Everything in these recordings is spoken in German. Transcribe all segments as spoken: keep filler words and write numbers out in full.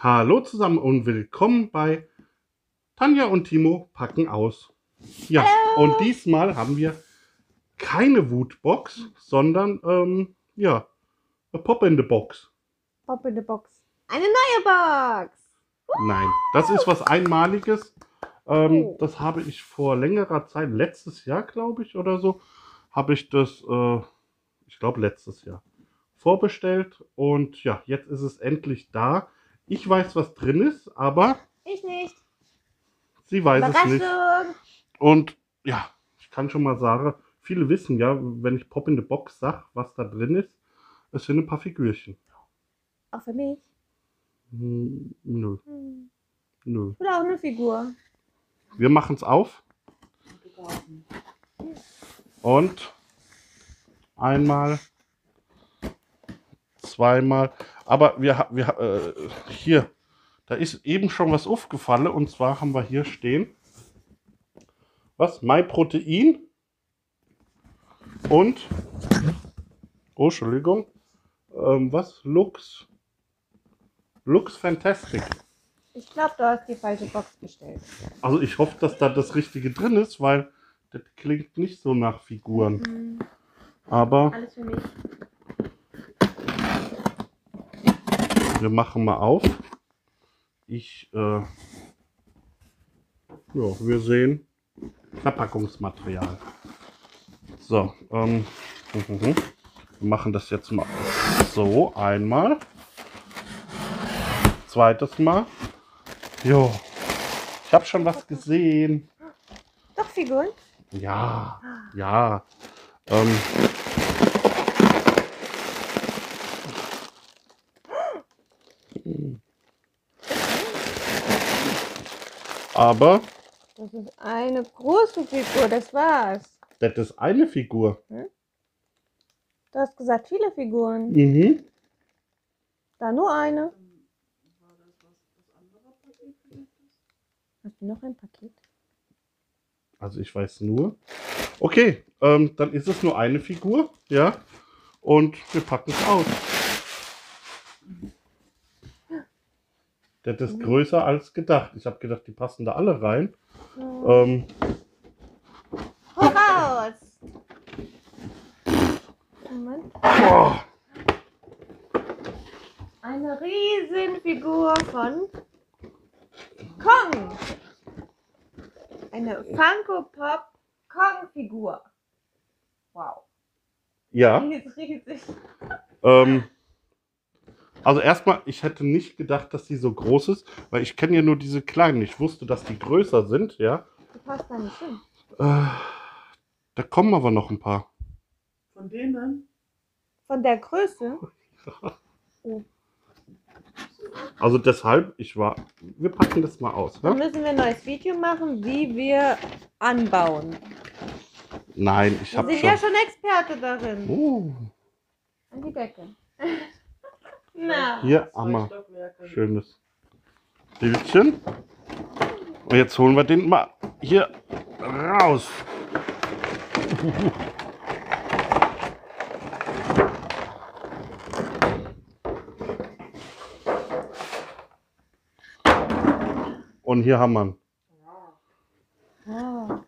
Hallo zusammen und willkommen bei Tanja und Timo packen aus. Ja, Hallo. Und diesmal haben wir keine Wutbox, sondern, ähm, ja, eine Pop in the Box. Pop in the Box. Eine neue Box! Uh! Nein, das ist was Einmaliges. Ähm, oh. Das habe ich vor längerer Zeit, letztes Jahr, glaube ich, oder so, habe ich das, äh, ich glaube, letztes Jahr vorbestellt. Und ja, jetzt ist es endlich da. Ich weiß, was drin ist, aber... Ich nicht. Sie weiß es nicht. Und ja, ich kann schon mal sagen, viele wissen ja, wenn ich Pop in the Box sage, was da drin ist, es sind ein paar Figürchen. Auch für mich? Hm, nö. Hm. Nö. Oder auch eine Figur. Wir machen es auf. Und einmal, zweimal... Aber wir haben, wir, äh, hier, da ist eben schon was aufgefallen, und zwar haben wir hier stehen, was, MyProtein und, oh, Entschuldigung, ähm, was, Lux, Lux Fantastic. Ich glaube, du hast die falsche Box bestellt. Also ich hoffe, dass da das Richtige drin ist, weil das klingt nicht so nach Figuren. Mhm. Aber... Alles für mich. Wir machen mal auf. Ich, äh, ja, wir sehen Verpackungsmaterial. So, ähm, wir machen das jetzt mal so einmal, zweites Mal. Jo, ich habe schon was gesehen. Doch Figuren? Ja, ja. Ähm, Aber... Das ist eine große Figur, das war's. Das ist eine Figur. Hm? Du hast gesagt, viele Figuren. Mhm. Da nur eine. Hast du noch ein Paket? Also ich weiß nur. Okay, ähm, dann ist es nur eine Figur, ja. Und wir packen es aus. Das ist größer als gedacht. Ich habe gedacht, die passen da alle rein. Ja. Ähm. Hoch raus! Moment. Oh. Eine Riesenfigur von Kong. Eine Funko Pop Kong-Figur. Wow. Ja. Die ist riesig. Ähm. Also erstmal, ich hätte nicht gedacht, dass die so groß ist, weil ich kenne ja nur diese kleinen. Ich wusste, dass die größer sind, ja. Die passt da nicht hin. Äh, da kommen aber noch ein paar. Von denen? Von der Größe? Ja. Oh. Also deshalb, ich war... Wir packen das mal aus. Dann ja? müssen wir ein neues Video machen, wie wir anbauen. Nein, ich habe schon... Wir sind ja schon Experte darin. Oh. An die Decke. Na, hier haben wir ein schönes Bildchen. Und jetzt holen wir den mal hier raus. Und hier haben wir ihn.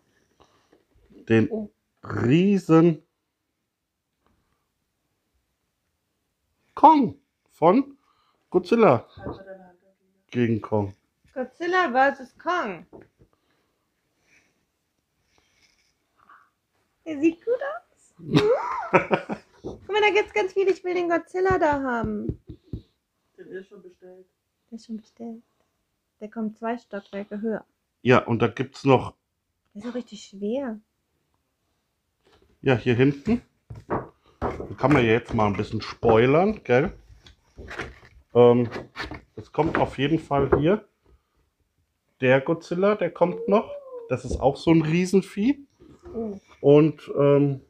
Den riesen Kong. Von Godzilla gegen Kong. Godzilla versus. Kong. Der sieht gut aus. Guck mal, da gibt es ganz viel. Ich will den Godzilla da haben. Den ist schon bestellt. Der ist schon bestellt. Der kommt zwei Stockwerke höher. Ja, und da gibt es noch... Der ist auch richtig schwer. Ja, hier hinten. Da kann man jetzt mal ein bisschen spoilern, gell? Ähm, es kommt auf jeden Fall hier der Godzilla, der kommt noch. Das ist auch so ein Riesenvieh. Oh. Und ähm,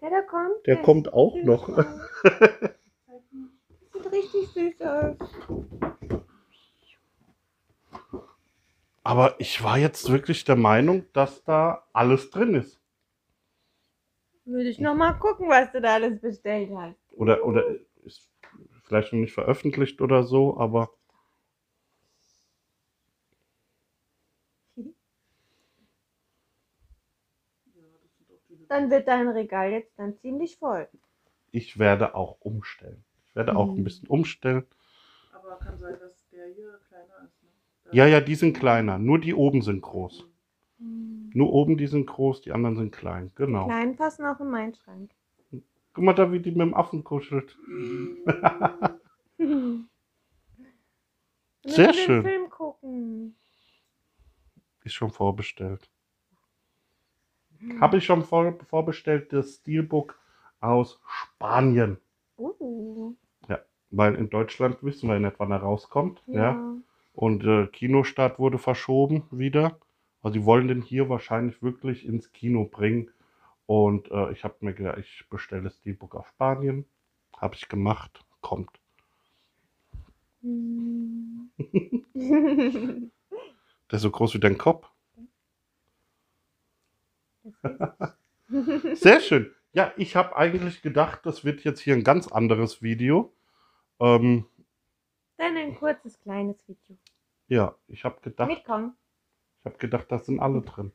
der da kommt, der, der kommt auch noch. Das sieht richtig süß aus. Aber ich war jetzt wirklich der Meinung, dass da alles drin ist. Würde ich noch mal gucken, was du da alles bestellt hast. Oder, oder ist, vielleicht noch nicht veröffentlicht oder so, aber dann wird dein Regal jetzt dann ziemlich voll. Ich werde auch umstellen. Ich werde mhm. auch ein bisschen umstellen. Aber kann sein, dass der hier kleiner ist, ne? Das ja, ja, die sind kleiner. Nur die oben sind groß. Mhm. Nur oben die sind groß, die anderen sind klein. Genau. Die kleinen passen auch in meinen Schrank. Guck mal da, wie die mit dem Affen kuschelt. Mhm. Sehr schön. Film gucken. Ist schon vorbestellt. Habe ich schon vor, vorbestellt, das Steelbook aus Spanien. Uh. Ja, weil in Deutschland wissen wir nicht, wann er rauskommt. Ja. ja. Und äh, Kinostart wurde verschoben wieder. Also die wollen den hier wahrscheinlich wirklich ins Kino bringen. Und äh, ich habe mir gedacht, ich bestelle das Steelbook aus Spanien. Habe ich gemacht. Kommt. Mm. Der ist so groß wie dein Kopf. Sehr schön. Ja, ich habe eigentlich gedacht, das wird jetzt hier ein ganz anderes Video. Ähm, Dann ein kurzes, kleines Video. Ja, ich habe gedacht... Mitkommen. Ich habe gedacht, das sind alle drin.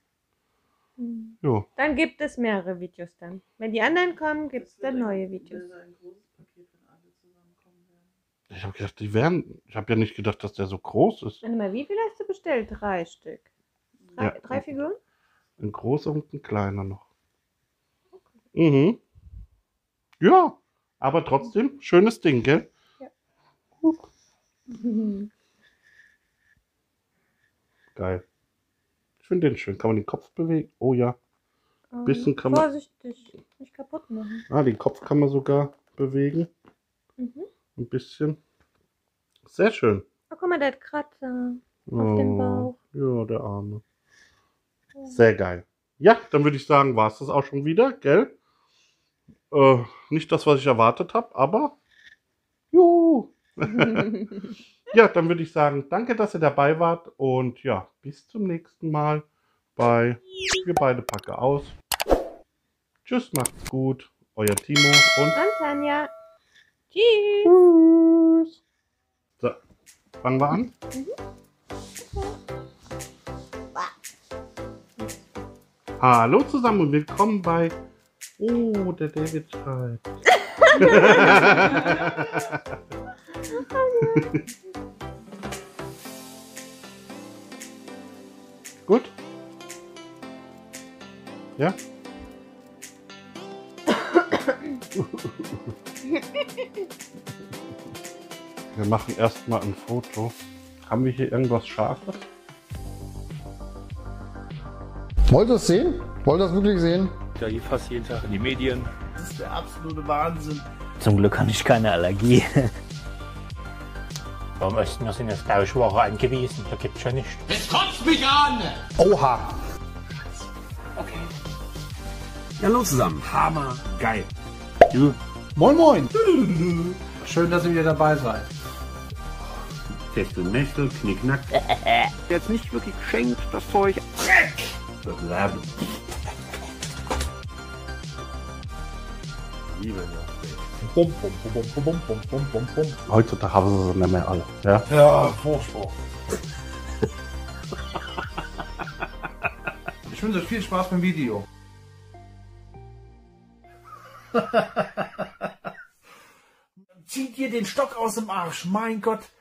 Mhm. Jo. Dann gibt es mehrere Videos dann. Wenn die anderen kommen, gibt es dann neue Videos. Ein großes Paket, wenn alle zusammenkommen werden. Ich habe gedacht, die werden... Ich habe ja nicht gedacht, dass der so groß ist. Warte mal, wie viel hast du bestellt? Drei Stück. Drei, ja. drei Figuren? Ein großer und ein kleiner noch. Okay. Mhm. Ja, aber trotzdem, schönes Ding, gell? Ja. Mhm. Geil. Ich finde den schön. Kann man den Kopf bewegen? Oh ja. Ein bisschen kann man... Vorsichtig, nicht kaputt machen. Ah, den Kopf kann man sogar bewegen. Mhm. Ein bisschen. Sehr schön. Oh, guck mal, der hat Kratzer oh, auf dem Bauch. Ja, der Arme. Sehr geil. Ja, dann würde ich sagen, war es das auch schon wieder, gell? Äh, nicht das, was ich erwartet habe, aber... Juhu! Ja, dann würde ich sagen, danke, dass ihr dabei wart. Und ja, bis zum nächsten Mal bei Wir beide Packe aus. Tschüss, macht's gut. Euer Timo und... Tanja. Tschüss. So, fangen wir an. Mhm. Hallo zusammen und willkommen bei... Oh, der David schreibt. Gut? Ja? Wir machen erstmal ein Foto. Haben wir hier irgendwas Scharfes? Wollt ihr das sehen? Wollt ihr das wirklich sehen? Ja, hier fast jeden Tag in die Medien. Das ist der absolute Wahnsinn. Zum Glück habe ich keine Allergie. Warum Osten, wir sind jetzt, glaube ich, Woche angewiesen. Da gibt's schon nichts. Es kotzt mich an! Oha! Okay. Hallo zusammen. Hammer. Geil. Ja. Moin moin. Schön, dass ihr wieder dabei seid. Feste Nächte, Knickknack. Jetzt nicht wirklich geschenkt, das Zeug. Bleiben. Heutzutage haben sie es nicht mehr alle. Ja, ja furchtbar. Ich wünsche euch viel Spaß beim Video. Zieht ihr den Stock aus dem Arsch, mein Gott.